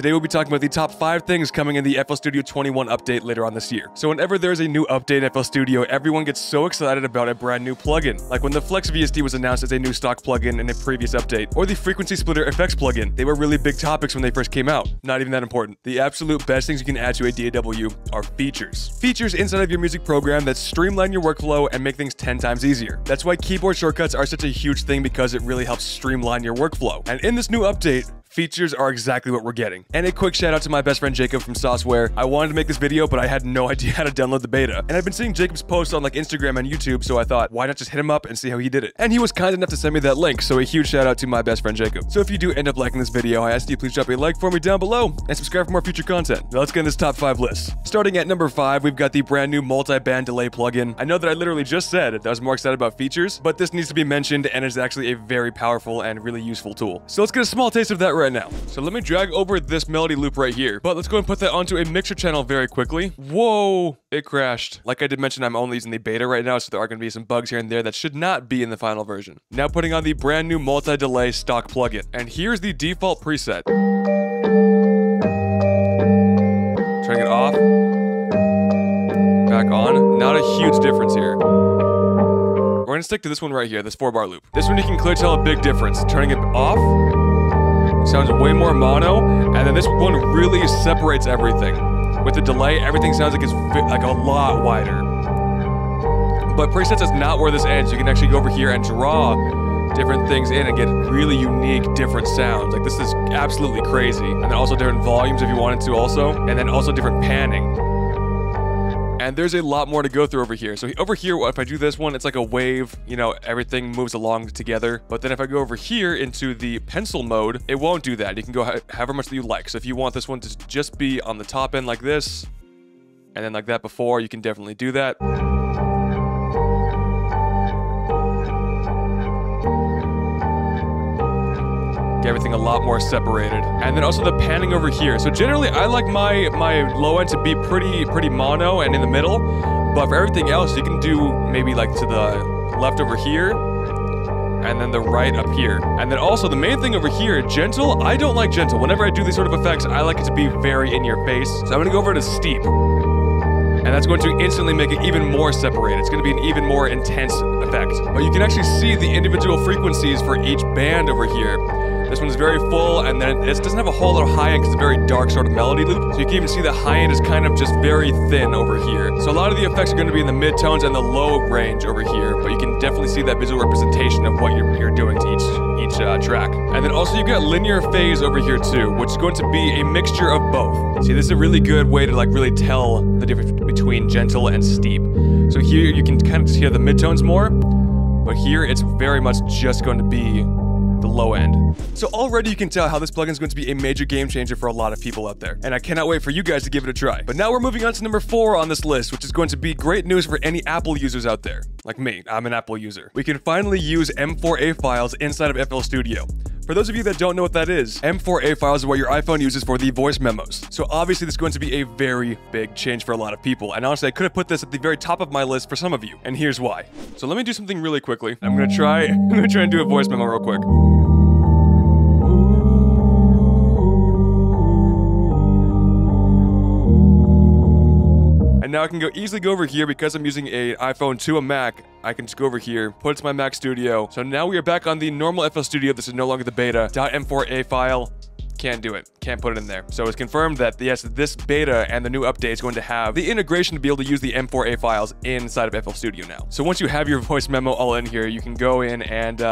Today we'll be talking about the top 5 things coming in the FL Studio 21 update later on this year. So whenever there's a new update in FL Studio, everyone gets so excited about a brand new plugin. Like when the Flex VSD was announced as a new stock plugin in a previous update, or the Frequency Splitter FX plugin. They were really big topics when they first came out. Not even that important. The absolute best things you can add to a DAW are features. Features inside of your music program that streamline your workflow and make things 10 times easier. That's why keyboard shortcuts are such a huge thing, because it really helps streamline your workflow. And in this new update, features are exactly what we're getting. And a quick shout out to my best friend Jacob from Sauceware. I wanted to make this video, but I had no idea how to download the beta. And I've been seeing Jacob's posts on like Instagram and YouTube, so I thought, why not just hit him up and see how he did it? And he was kind enough to send me that link, so a huge shout out to my best friend Jacob. So if you do end up liking this video, I ask you please drop a like for me down below and subscribe for more future content. Now let's get into this top 5 list. Starting at number 5, we've got the brand new multi-band delay plugin. I know that I literally just said that I was more excited about features, but this needs to be mentioned and is actually a very powerful and really useful tool. So let's get a small taste of that right now. So let me drag over this melody loop right here, but let's go and put that onto a mixer channel very quickly. Whoa, it crashed. Like I did mention, I'm only using the beta right now, so there are going to be some bugs here and there that should not be in the final version. Now putting on the brand new multi-delay stock plugin, and here's the default preset. Turning it off, back on. Not a huge difference here. We're going to stick to this one right here, this 4-bar loop. This one you can clearly tell a big difference. Turning it off. Sounds way more mono, and then this one really separates everything. With the delay, everything sounds like it's like a lot wider. But presets is not where this ends. You can actually go over here and draw different things in and get really unique, different sounds. Like this is absolutely crazy. And then also different volumes if you wanted to also, and then also different panning. And there's a lot more to go through over here. So over here, if I do this one, it's like a wave, you know, everything moves along together. But then if I go over here into the pencil mode, it won't do that. You can go however much that you like. So if you want this one to just be on the top end like this, and then like that before, you can definitely do that. Get everything a lot more separated. And then also the panning over here. So generally I like my low end to be pretty mono and in the middle, but for everything else you can do maybe like to the left over here, and then the right up here. And then also the main thing over here, gentle. I don't like gentle. Whenever I do these sort of effects, I like it to be very in your face. So I'm gonna go over to steep. And that's going to instantly make it even more separated. It's going to be an even more intense effect. But you can actually see the individual frequencies for each band over here. This one's very full, and then it doesn't have a whole lot of high end because it's a very dark sort of melody loop. So you can even see the high end is kind of just very thin over here. So a lot of the effects are going to be in the mid-tones and the low range over here, but you can definitely see that visual representation of what you're doing to each track. And then also you've got linear phase over here too, which is going to be a mixture of both. See, this is a really good way to like really tell the difference between gentle and steep. So here you can kind of just hear the mid-tones more, but here it's very much just going to be the low end. So already you can tell how this plugin is going to be a major game changer for a lot of people out there, and I cannot wait for you guys to give it a try. But now we're moving on to number 4 on this list, which is going to be great news for any Apple users out there. Like me, I'm an Apple user. We can finally use M4A files inside of FL Studio. For those of you that don't know what that is, M4A files are what your iPhone uses for the voice memos. So obviously this is going to be a very big change for a lot of people. And honestly, I could have put this at the very top of my list for some of you. And here's why. So let me do something really quickly. I'm gonna try and do a voice memo real quick. And now I can easily go over here because I'm using an iPhone to a Mac. I can just go over here, put it to my Mac Studio. So now we are back on the normal FL Studio. This is no longer the beta. .m4a file. Can't do it. Can't put it in there. So it's confirmed that, yes, this beta and the new update is going to have the integration to be able to use the M4A files inside of FL Studio now. So once you have your voice memo all in here, you can go in and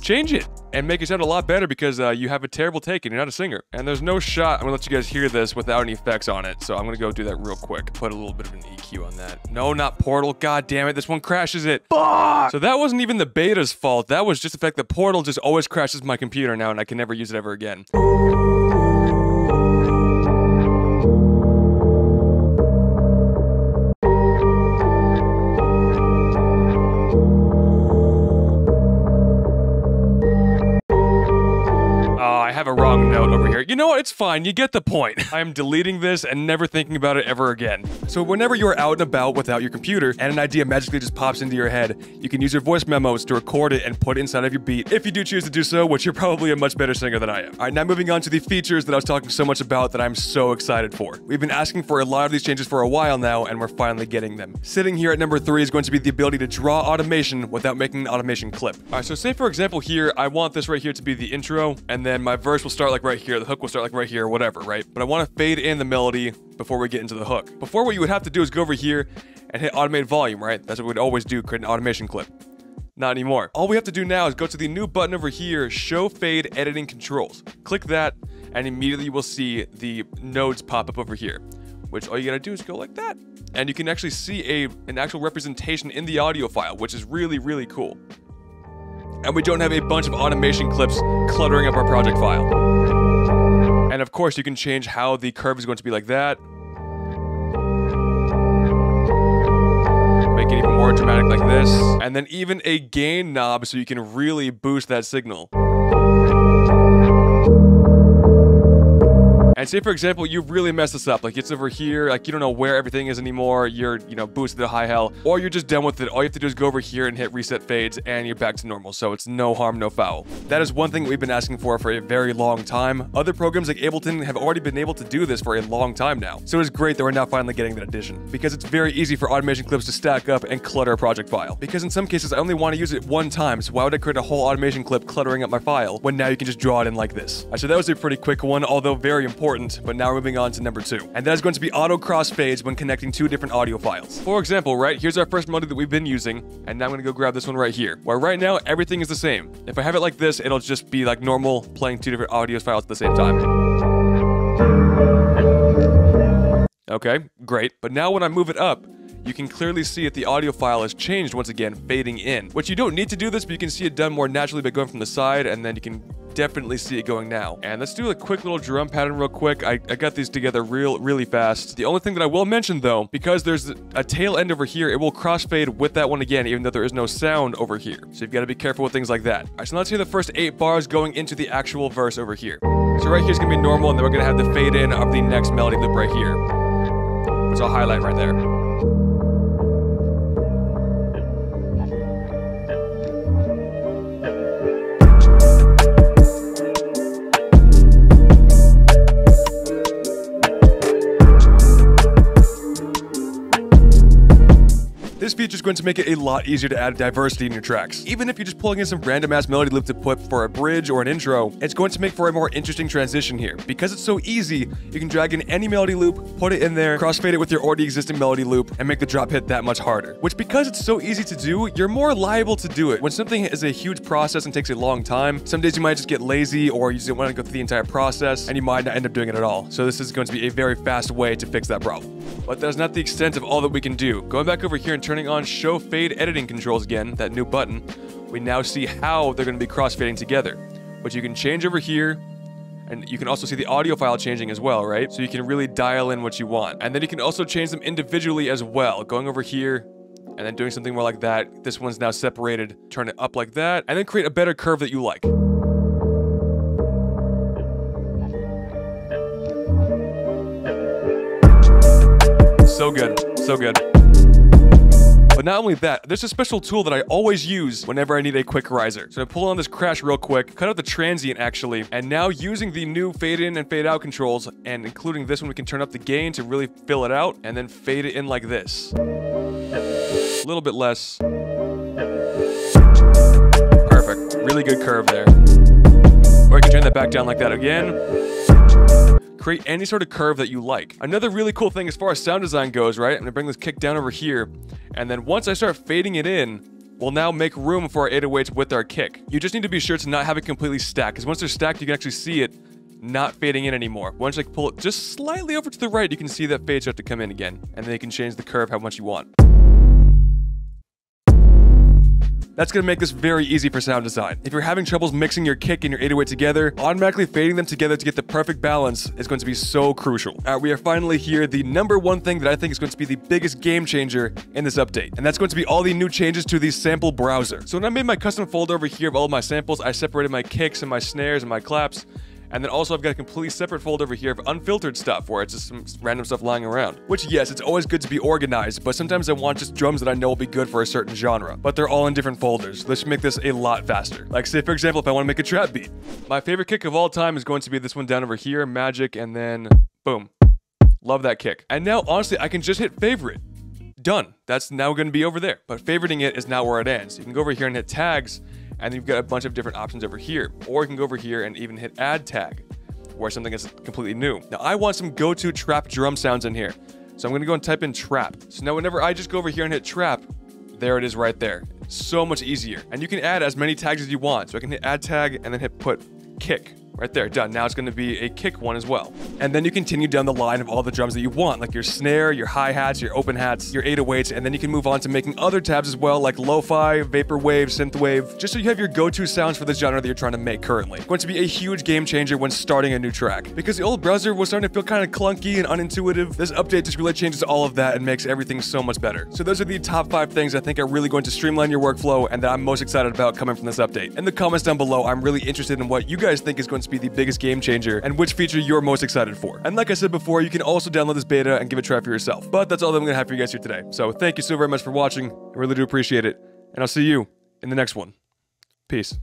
change it and make it sound a lot better, because you have a terrible take and you're not a singer. And there's no shot I'm gonna let you guys hear this without any effects on it. So I'm gonna go do that real quick. Put a little bit of an EQ on that. No, not Portal. God damn it. This one crashes it. Fuck! So that wasn't even the beta's fault. That was just the fact that Portal just always crashes my computer now, and I can never use it ever again. You know what? It's That's fine, you get the point. I am deleting this and never thinking about it ever again. So whenever you're out and about without your computer and an idea magically just pops into your head, you can use your voice memos to record it and put it inside of your beat, if you do choose to do so, which you're probably a much better singer than I am. All right, now moving on to the features that I was talking so much about that I'm so excited for. We've been asking for a lot of these changes for a while now, and we're finally getting them. Sitting here at number 3 is going to be the ability to draw automation without making an automation clip. All right, so say for example here, I want this right here to be the intro, and then my verse will start like right here, the hook will start like right here, whatever, right? But I want to fade in the melody before we get into the hook. Before, what you would have to do is go over here and hit automate volume, right? That's what we'd always do, create an automation clip. Not anymore. All we have to do now is go to the new button over here, Show Fade Editing Controls. Click that, and immediately you will see the nodes pop up over here, which all you gotta do is go like that. And you can actually see an actual representation in the audio file, which is really, really cool. And we don't have a bunch of automation clips cluttering up our project file. And of course, you can change how the curve is going to be like that. Make it even more dramatic like this. And then even a gain knob so you can really boost that signal. And say, for example, you really messed this up. Like, it's over here. Like, you don't know where everything is anymore. You're, you know, boosted to high hell. Or you're just done with it. All you have to do is go over here and hit reset fades, and you're back to normal. So it's no harm, no foul. That is one thing we've been asking for a very long time. Other programs like Ableton have already been able to do this for a long time now. So it's great that we're now finally getting that addition. Because it's very easy for automation clips to stack up and clutter a project file. Because in some cases, I only want to use it one time. So why would I create a whole automation clip cluttering up my file when now you can just draw it in like this? All right, so that was a pretty quick one, although very important. But now we're moving on to number 2. And that is going to be auto crossfades when connecting two different audio files. For example, right, here's our first melody that we've been using, and now I'm gonna go grab this one right here, where right now everything is the same. If I have it like this, it'll just be like normal, playing two different audio files at the same time. Okay, great. But now when I move it up, you can clearly see that the audio file has changed once again, fading in. Which you don't need to do this, but you can see it done more naturally by going from the side, and then you can definitely see it going now. And let's do a quick little drum pattern real quick. I got these together really fast. The only thing that I will mention though, because there's a tail end over here, it will crossfade with that one again, even though there is no sound over here. So you've got to be careful with things like that. All right, so let's hear the first 8 bars going into the actual verse over here. So right here is going to be normal, and then we're going to have the fade in of the next melody loop right here, which I'll highlight right there. This feature is going to make it a lot easier to add diversity in your tracks. Even if you're just pulling in some random ass melody loop to put for a bridge or an intro, it's going to make for a more interesting transition here. Because it's so easy, you can drag in any melody loop, put it in there, crossfade it with your already existing melody loop, and make the drop hit that much harder. Which, because it's so easy to do, you're more liable to do it. When something is a huge process and takes a long time, some days you might just get lazy, or you just don't want to go through the entire process, and you might not end up doing it at all. So this is going to be a very fast way to fix that problem. But that's not the extent of all that we can do. Going back over here and turning on Show Fade Editing Controls again, that new button, we now see how they're going to be crossfading together, which you can change over here, and you can also see the audio file changing as well, right? So you can really dial in what you want. And then you can also change them individually as well, going over here and then doing something more like that. This one's now separated, turn it up like that, and then create a better curve that you like. So good, so good. But not only that, there's a special tool that I always use whenever I need a quick riser. So I pull on this crash real quick, cut out the transient actually, and now using the new fade in and fade out controls, and including this one, we can turn up the gain to really fill it out, and then fade it in like this. A little bit less. Perfect, really good curve there. Or you can turn that back down like that again. Create any sort of curve that you like. Another really cool thing as far as sound design goes, right? I'm gonna bring this kick down over here, and then once I start fading it in, we'll now make room for our 808s with our kick. You just need to be sure to not have it completely stacked, because once they're stacked, you can actually see it not fading in anymore. Once I pull it just slightly over to the right, you can see that fade start to come in again, and then you can change the curve how much you want. That's gonna make this very easy for sound design. If you're having troubles mixing your kick and your 808 together, automatically fading them together to get the perfect balance is going to be so crucial. All right, we are finally here. The number one thing that I think is going to be the biggest game changer in this update, and that's going to be all the new changes to the sample browser. So when I made my custom folder over here of all of my samples, I separated my kicks and my snares and my claps, And then also I've got a completely separate folder over here of unfiltered stuff where it's just some random stuff lying around. Which, yes, it's always good to be organized, but sometimes I want just drums that I know will be good for a certain genre, but they're all in different folders. Let's make this a lot faster. Like, say, for example, if I want to make a trap beat. My favorite kick of all time is going to be this one down over here, Magic, and then boom. Love that kick. And now, honestly, I can just hit favorite. Done. That's now going to be over there. But favoriting it is not where it ends. You can go over here and hit tags, and you've got a bunch of different options over here. Or you can go over here and even hit add tag, where something is completely new. Now, I want some go-to trap drum sounds in here. So I'm going to go and type in trap. So now whenever I just go over here and hit trap, there it is right there. It's so much easier. And you can add as many tags as you want. So I can hit add tag and then hit put kick. Right there, done. Now it's gonna be a kick one as well. And then you continue down the line of all the drums that you want, like your snare, your hi-hats, your open hats, your 808s, and then you can move on to making other tabs as well, like lo-fi, vaporwave, synthwave, just so you have your go-to sounds for the genre that you're trying to make currently. It's going to be a huge game changer when starting a new track. Because the old browser was starting to feel kind of clunky and unintuitive, this update just really changes all of that and makes everything so much better. So those are the top 5 things I think are really going to streamline your workflow and that I'm most excited about coming from this update. In the comments down below, I'm really interested in what you guys think is going to be the biggest game changer and which feature you're most excited for. And like I said before, you can also download this beta and give it a try for yourself. But that's all that I'm gonna have for you guys here today. So thank you so very much for watching. I really do appreciate it. And I'll see you in the next one. Peace.